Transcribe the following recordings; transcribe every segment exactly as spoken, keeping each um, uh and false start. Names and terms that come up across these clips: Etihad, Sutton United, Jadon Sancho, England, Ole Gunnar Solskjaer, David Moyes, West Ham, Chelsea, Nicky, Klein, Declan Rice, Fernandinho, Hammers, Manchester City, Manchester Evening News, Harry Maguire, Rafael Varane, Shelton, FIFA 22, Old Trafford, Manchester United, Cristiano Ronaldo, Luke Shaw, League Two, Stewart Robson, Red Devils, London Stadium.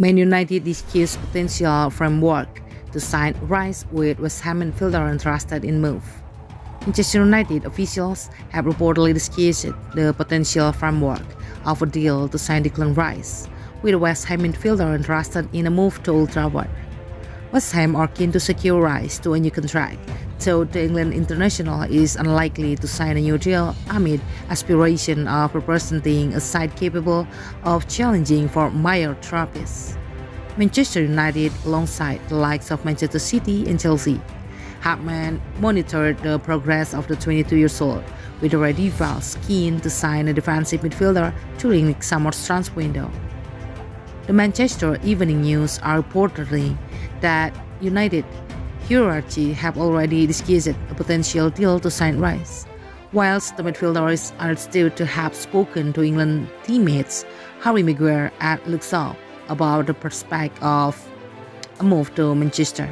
Man United discussed potential framework to sign Rice, with West Ham midfielder interested in move. Manchester United officials have reportedly discussed the potential framework of a deal to sign Declan Rice, with West Ham midfielder interested in a move to Old Trafford. West Ham are keen to secure Rice to a new contract, so the England international is unlikely to sign a new deal amid aspiration of representing a side capable of challenging for major trophies. Manchester United, alongside the likes of Manchester City and Chelsea, have monitored the progress of the twenty-two-year-old, with the Red Devils keen to sign a defensive midfielder during the summer's transfer window. The Manchester Evening News are reportedly that United hierarchy have already discussed a potential deal to sign Rice, whilst the midfielders are still to have spoken to England teammates Harry Maguire and Luke Shaw about the prospect of a move to Manchester.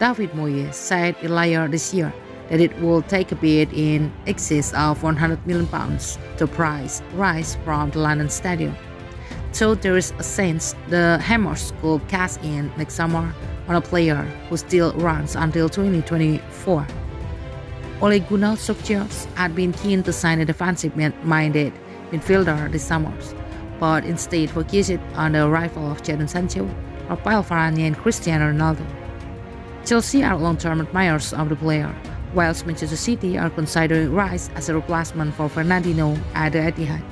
David Moyes said earlier this year that it will take a bid in excess of one hundred million pounds to price Rice from the London Stadium, so there is a sense the Hammers could cash in next summer on a player who still runs until twenty twenty-four. Ole Gunnar Solskjaer had been keen to sign a defensive-minded midfielder this summer, but instead focused on the arrival of Jadon Sancho, Rafael Varane and Cristiano Ronaldo. Chelsea are long-term admirers of the player, whilst Manchester City are considering Rice as a replacement for Fernandinho at the Etihad.